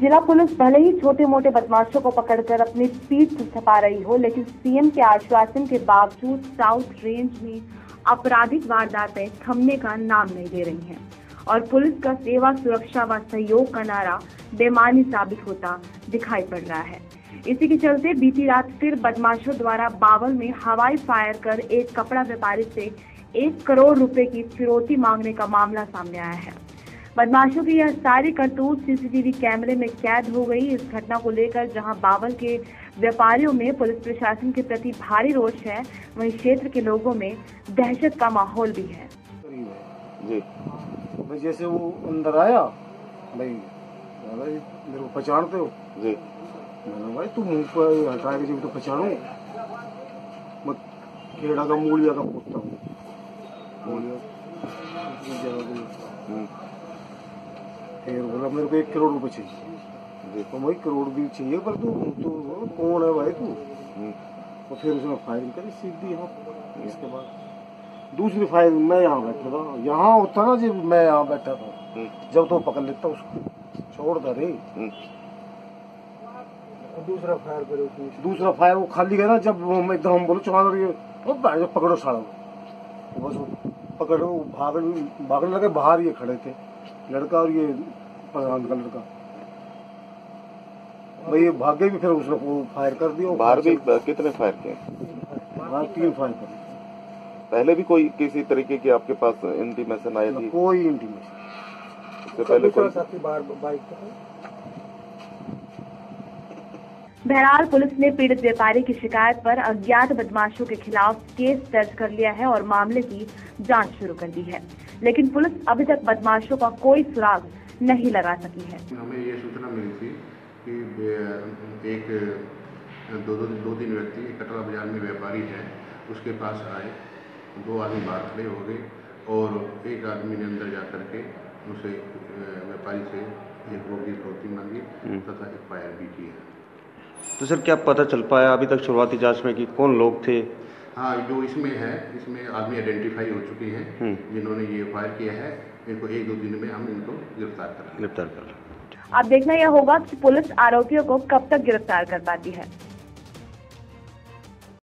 जिला पुलिस भले ही छोटे मोटे बदमाशों को पकड़कर अपनी पीठ थपथपा रही हो, लेकिन सीएम के आश्वासन के बावजूद साउथ रेंज में आपराधिक वारदातें थमने का नाम नहीं ले रही हैं और पुलिस का सेवा, सुरक्षा व सहयोग का नारा बेमानी साबित होता दिखाई पड़ रहा है। इसी के चलते बीती रात फिर बदमाशों द्वारा बावल में हवाई फायर कर एक कपड़ा व्यापारी से 1 करोड़ रुपए की फिरौती मांगने का मामला सामने आया है। बदमाशों की यह सारी करतूत सीसीटीवी कैमरे में कैद हो गई। इस घटना को लेकर जहां बावल के व्यापारियों में पुलिस प्रशासन के प्रति भारी रोष है, वहीं क्षेत्र के लोगों में दहशत का माहौल भी है। जी तो भाई जैसे वो अंदर आया, भाई मेरे को पहचानते हो? जी भाई तू मुँह पर हटा के जी तो पहचानू, मैं खेड़ा का मूलिया का पुत्ता हूँ। बोला मेरे को 1 करोड़ रुपए चाहिए। देखो भाई करोड़ भी चाहिए पर तू कौन है भाई तू? और फिर उसने फायरिंग करी सीधी। हाँ, इसके बाद दूसरी फायरिंग, मैं यहाँ बैठा था, यहाँ होता ना जब मैं यहाँ बैठा था, जब तो पकड़ लेता उसको, छोड़ता नहीं। दूसरा फायर करे, दूसरा फायर वो खाली गया ना, जब इधर हम बोलो चुका पकड़ो साड़ा, बस पकड़ो भागने लगे। बाहर ये खड़े थे लड़का और ये प्रधान का लड़का, भाई भागे भी, फिर उसने फायर कर दिया। बाहर भी कितने फायर किए? 3 फायर कर। पहले भी कोई किसी तरीके की आपके पास इंटीमेशन आई थी? कोई इंटीमेशन इससे पहले कोई बाइक? बहरहाल पुलिस ने पीड़ित व्यापारी की शिकायत पर अज्ञात बदमाशों के खिलाफ केस दर्ज कर लिया है और मामले की जांच शुरू कर दी है, लेकिन पुलिस अभी तक बदमाशों का कोई सुराग नहीं लगा सकी है। हमें ये सूचना मिली थी कि एक दो तीन व्यक्ति कटरा बाजार में व्यापारी है, उसके पास आए, 2 आदमी बाहर खड़े हो गए और एक आदमी ने अंदर जा करके उसे व्यापारी से 1 करोड़ की फिरौती मांगी तथा एक फायर भी किया। तो सर क्या पता चल पाया अभी तक शुरुआती जांच में कि कौन लोग थे? हाँ, जो इसमें है, इसमें आदमी आइडेंटिफाई हो चुके हैं जिन्होंने ये फायर किया है। इनको 1-2 दिन में हम इनको गिरफ्तार कर लेंगे। अब देखना यह होगा कि पुलिस आरोपियों को कब तक गिरफ्तार कर पाती है।